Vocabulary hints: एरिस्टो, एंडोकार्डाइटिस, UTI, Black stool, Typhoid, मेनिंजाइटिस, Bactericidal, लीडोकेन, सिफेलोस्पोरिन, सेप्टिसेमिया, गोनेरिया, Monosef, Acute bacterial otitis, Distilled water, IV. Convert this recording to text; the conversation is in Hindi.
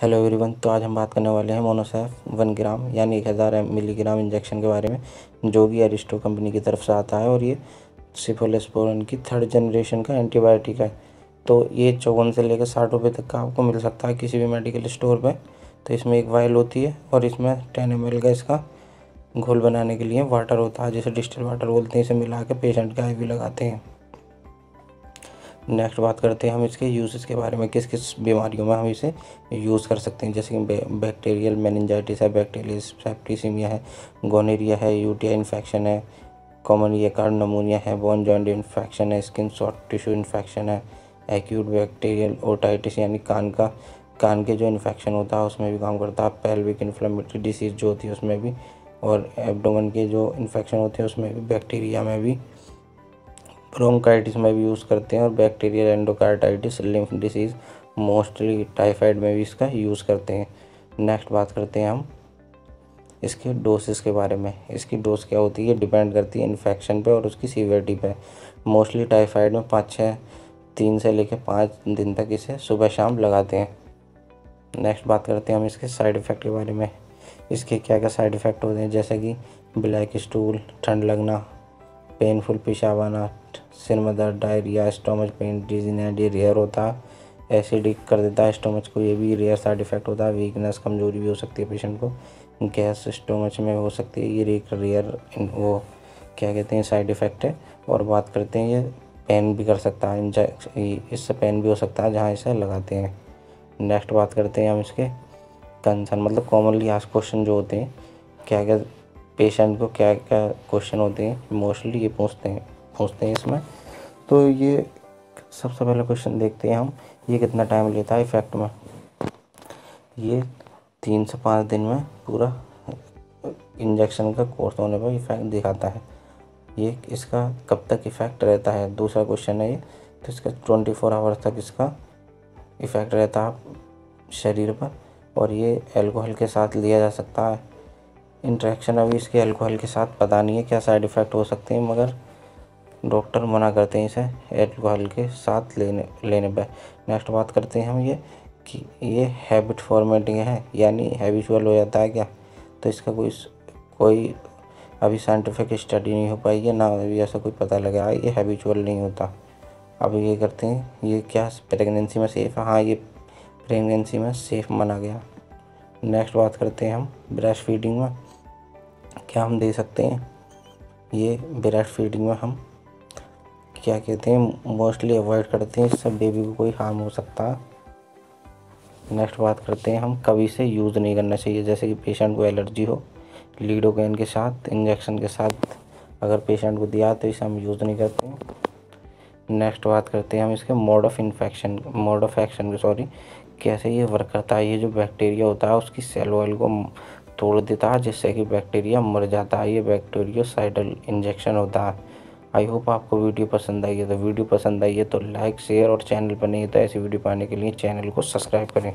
हेलो एवरीवन, तो आज हम बात करने वाले हैं मोनोसेफ 1 ग्राम यानी 1000 मिलीग्राम इंजेक्शन के बारे में, जो कि एरिस्टो कंपनी की तरफ से आता है और ये सिफेलोस्पोरिन की 3rd जनरेशन का एंटीबायोटिक है। तो ये 54 से लेकर 60 रुपये तक का आपको मिल सकता है किसी भी मेडिकल स्टोर पे। तो इसमें एक वायल होती है और इसमें 10 ml का इसका घोल बनाने के लिए वाटर होता है, जैसे डिस्टिल्ड वाटर बोलते हैं। इसे मिला के पेशेंट का IV लगाते हैं। नेक्स्ट बात करते हैं हम इसके यूज़ के बारे में, किस किस बीमारियों में हम इसे यूज़ कर सकते हैं, जैसे कि बैक्टीरियल मेनिंजाइटिस है, बैक्टीरियल सेप्टिसेमिया है, गोनेरिया है, UTI इन्फेक्शन है, कॉमन ये कार्ड नमोनिया है, बोन जॉइंट इन्फेक्शन है, स्किन सॉफ्ट टिश्यू इन्फेक्शन है, एक्यूट बैक्टीरियल ओटाइटिस यानी कान के जो इन्फेक्शन होता है उसमें भी काम करता है, पेल्विक इन्फ्लामेटरी डिसीज़ जो होती है उसमें भी, और एब्डोमेन के जो इन्फेक्शन होते हैं उसमें भी, बैक्टीरिया में भी, ब्रोंकाइटिस में भी यूज़ करते हैं, और bacterial एंडोकार्डाइटिस, lymph disease, mostly typhoid में भी इसका यूज़ करते हैं। नेक्स्ट बात करते हैं हम इसके डोसेस के बारे में। इसकी डोज क्या होती है, डिपेंड करती है इन्फेक्शन पे और उसकी सीवियरिटी पे। मोस्टली टाइफाइड में 3 से लेकर 5 दिन तक इसे सुबह शाम लगाते हैं। नेक्स्ट बात करते हैं हम इसके साइड इफ़ेक्ट के बारे में। इसके क्या क्या साइड इफ़ेक्ट होते हैं, जैसे कि ब्लैक स्टूल, ठंड लगना, पेनफुल पेशाब आना, सिर में दर्द, डायरिया, स्टोमच पेन, डिजीनेड, ये रेयर होता है, एसिडिक कर देता है स्टोमच को, ये भी रेयर साइड इफेक्ट होता है। वीकनेस, कमजोरी भी हो सकती है पेशेंट को, गैस स्टोमच में हो सकती है, ये रेयर वो क्या कहते हैं साइड इफेक्ट है। और बात करते हैं, ये पेन भी कर सकता है, इससे पेन भी हो सकता है जहाँ इसे लगाते हैं। नेक्स्ट बात करते हैं हम इसके कंसर्न, मतलब कॉमनली आस्क्ड क्वेश्चन जो होते हैं, क्या क्या पेशेंट को क्या क्या क्वेश्चन होते हैं, मोस्टली ये पूछते हैं इसमें। तो ये सबसे पहला क्वेश्चन देखते हैं हम, ये कितना टाइम लेता है इफेक्ट में। ये 3 से 5 दिन में पूरा इंजेक्शन का कोर्स होने पर इफेक्ट दिखाता है। ये इसका कब तक इफेक्ट रहता है, दूसरा क्वेश्चन है ये। तो इसका 24 आवर्स तक इसका इफेक्ट रहता है शरीर पर, और ये एल्कोहल के साथ लिया जा सकता है। इंटरेक्शन अभी इसके एल्कोहल के साथ पता नहीं है क्या साइड इफ़ेक्ट हो सकते हैं, मगर डॉक्टर मना करते हैं इसे एल्कोहल के साथ लेने पर। नेक्स्ट बात करते हैं हम ये कि ये हैबिट फॉर्मेटिंग है यानी हैबिचुअल हो जाता है क्या। तो इसका कोई अभी साइंटिफिक स्टडी नहीं हो पाई है, ना अभी ऐसा कोई पता लग रहा है, ये हैबिचुअल नहीं होता। अब ये करते हैं, ये क्या प्रेगनेंसी में सेफ़ है, हाँ ये प्रेगनेंसी में सेफ़ माना गया। नेक्स्ट बात करते हैं हम ब्रेस्ट फीडिंग में क्या हम दे सकते हैं। ये ब्रेस्ट फीडिंग में हम क्या कहते हैं मोस्टली अवॉइड करते हैं, इससे बेबी को कोई हार्म हो सकता है। नेक्स्ट बात करते हैं हम, कभी से यूज़ नहीं करना चाहिए, जैसे कि पेशेंट को एलर्जी हो, लीडोकेन के साथ इंजेक्शन के साथ अगर पेशेंट को दिया तो इसे हम यूज़ नहीं करते हैं। नेक्स्ट बात करते हैं हम इसके मोड ऑफ एक्शन सॉरी, कैसे ये वर्क करता है। ये जो बैक्टीरिया होता है उसकी सेल वॉल को तोड़ देता है, जिससे कि बैक्टीरिया मर जाता है। ये बैक्टीरियोसाइडल इंजेक्शन होता है। आई होप आपको वीडियो पसंद आई है। तो लाइक, शेयर और चैनल पर नहीं है तो ऐसी वीडियो पाने के लिए चैनल को सब्सक्राइब करें।